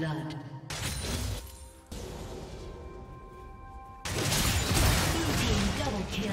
blood. Blue team double kill.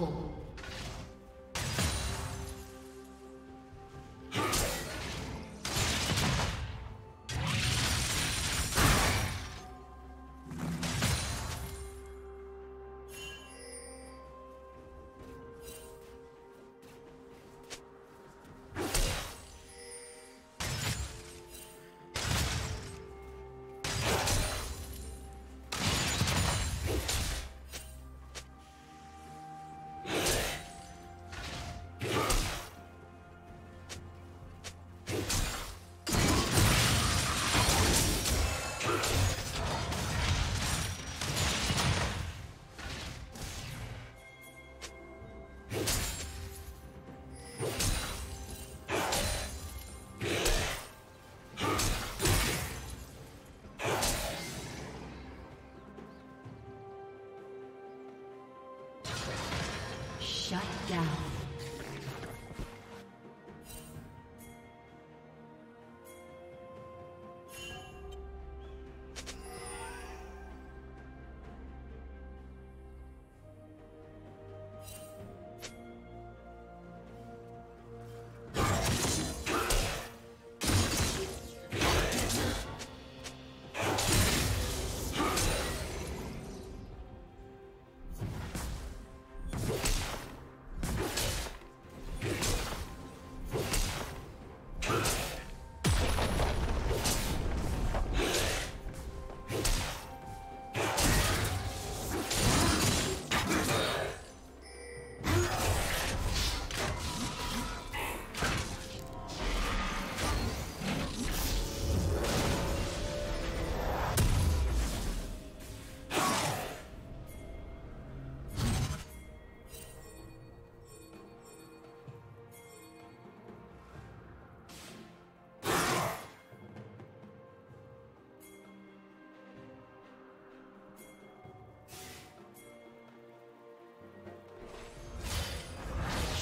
temple.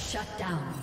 Shut down. Shut down.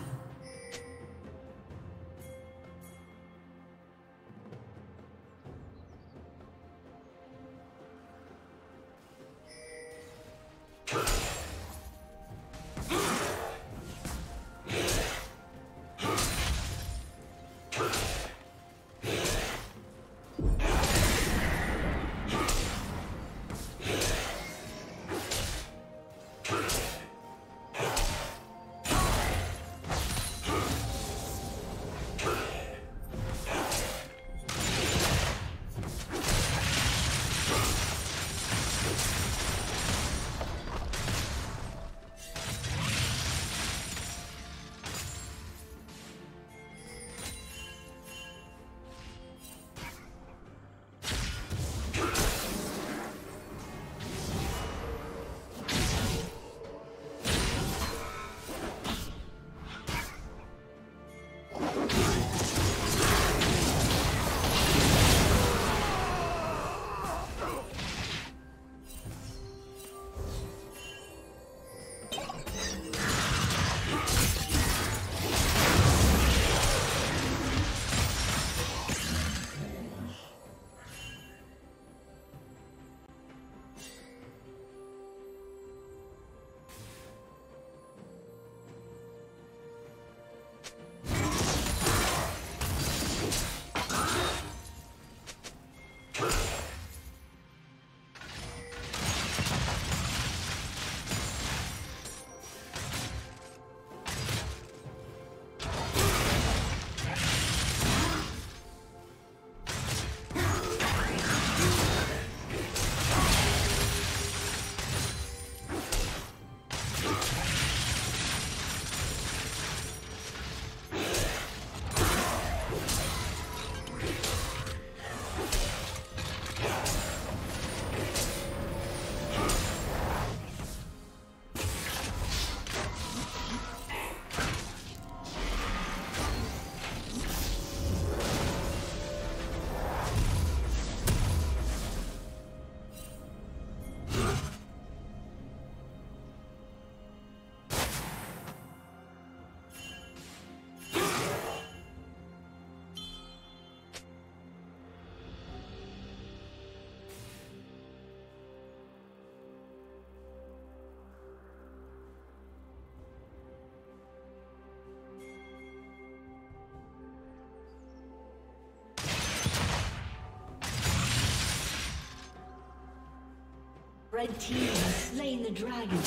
Red team has slain the dragon.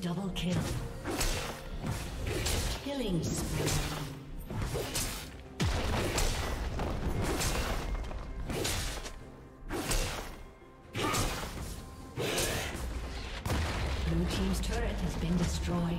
Double kill. Killing spree. Blue team's turret has been destroyed.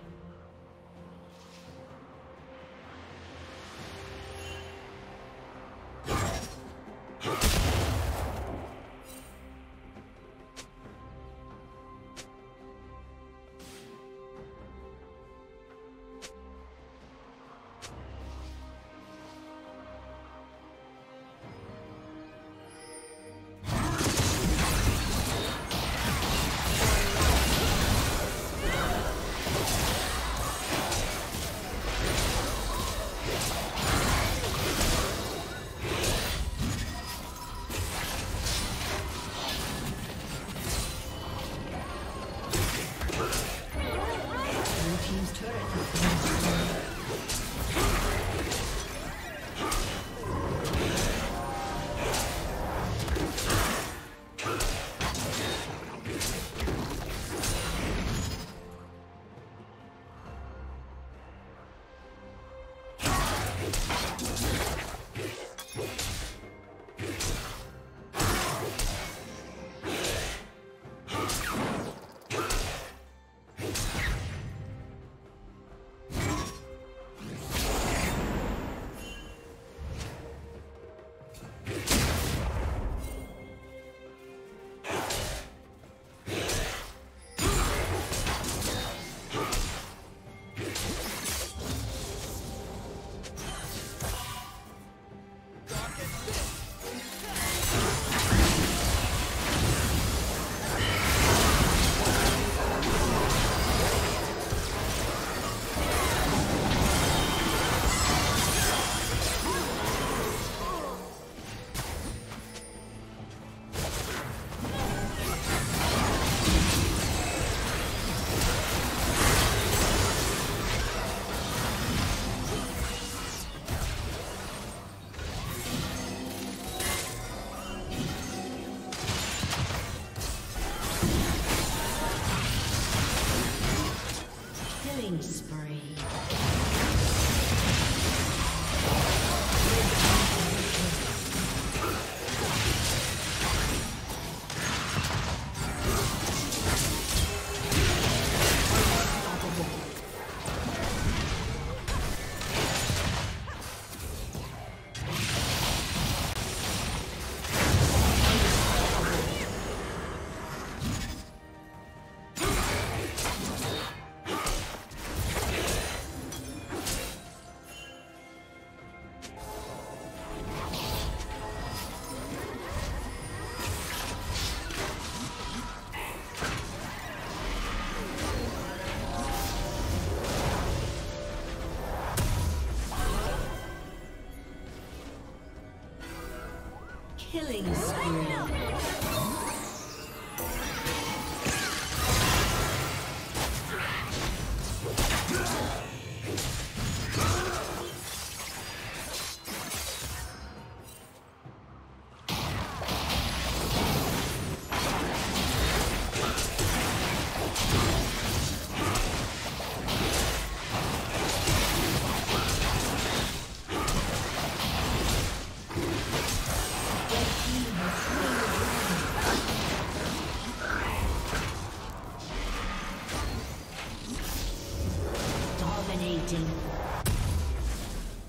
Killing spree.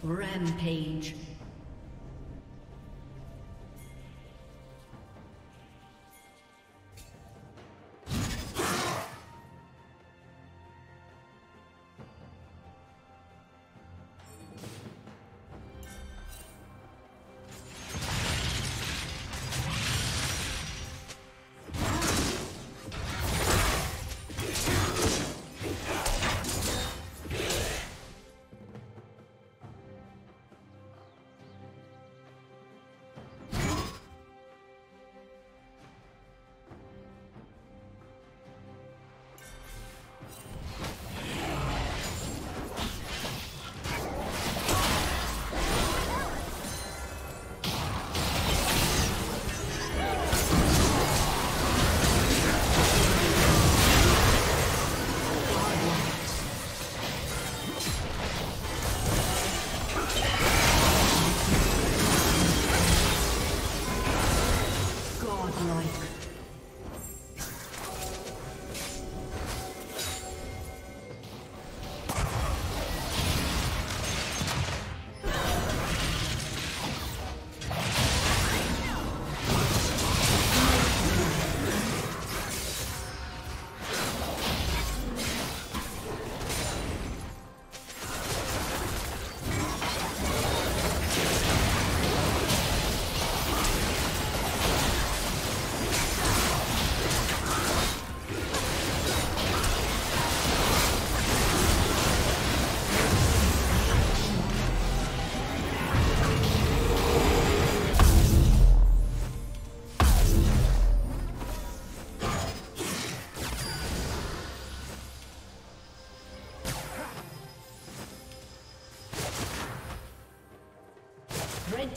Rampage. Red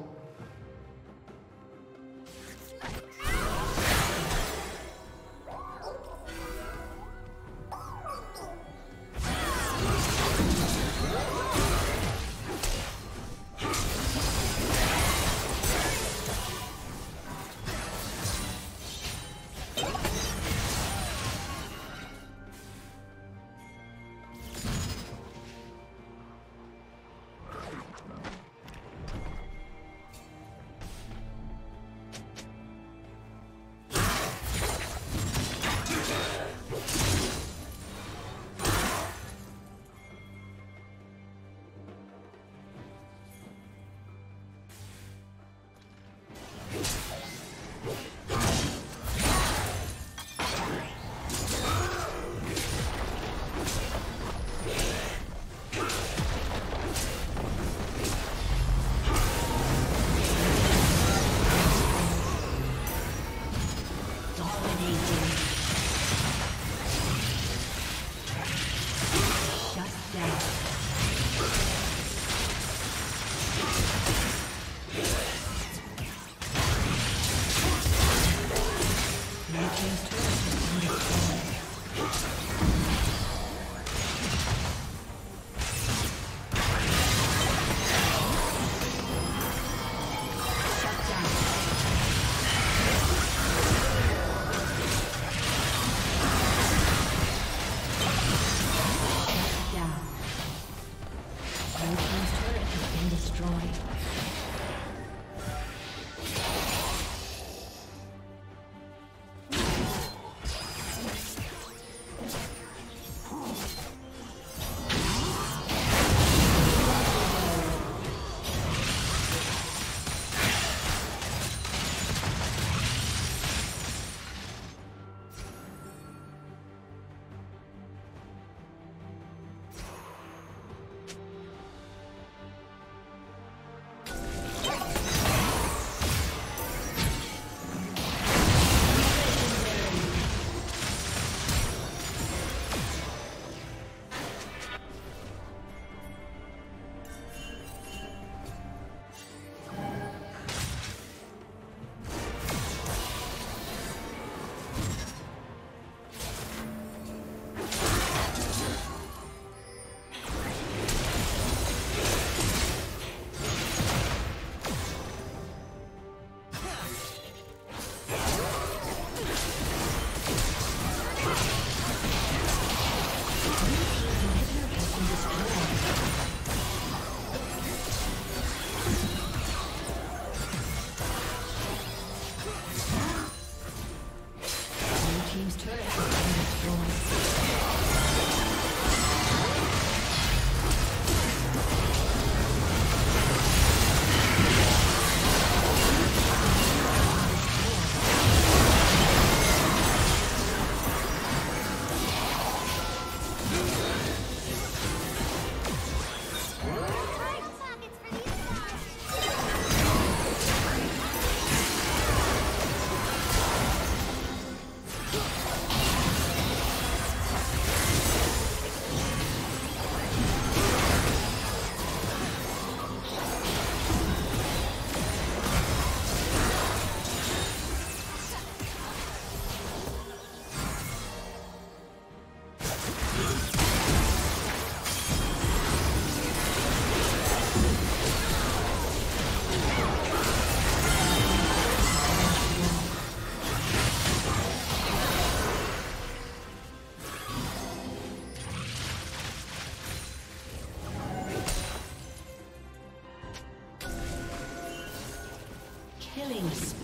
team's turret has been killing.